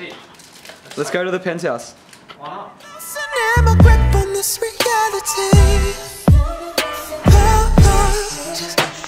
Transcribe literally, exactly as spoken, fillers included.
see. Let's, Let's go to the penthouse. Why not? It's an immigrant from this reality. Oh, oh, just